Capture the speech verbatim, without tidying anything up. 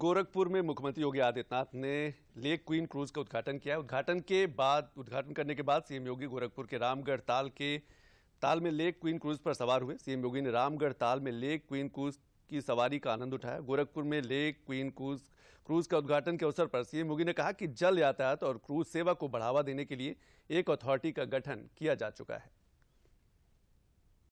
गोरखपुर में मुख्यमंत्री योगी आदित्यनाथ ने लेक क्वीन क्रूज का उद्घाटन किया है। उद्घाटन के बाद उद्घाटन करने के बाद सीएम योगी गोरखपुर के रामगढ़ ताल के ताल में लेक क्वीन क्रूज पर सवार हुए। सीएम योगी ने रामगढ़ ताल में लेक क्वीन क्रूज की सवारी का आनंद उठाया। गोरखपुर में लेक क्वीन क्रूज क्रूज का उद्घाटन के अवसर पर सीएम योगी ने कहा कि जल यातायात और क्रूज सेवा को बढ़ावा देने के लिए एक अथॉरिटी का गठन किया जा चुका है।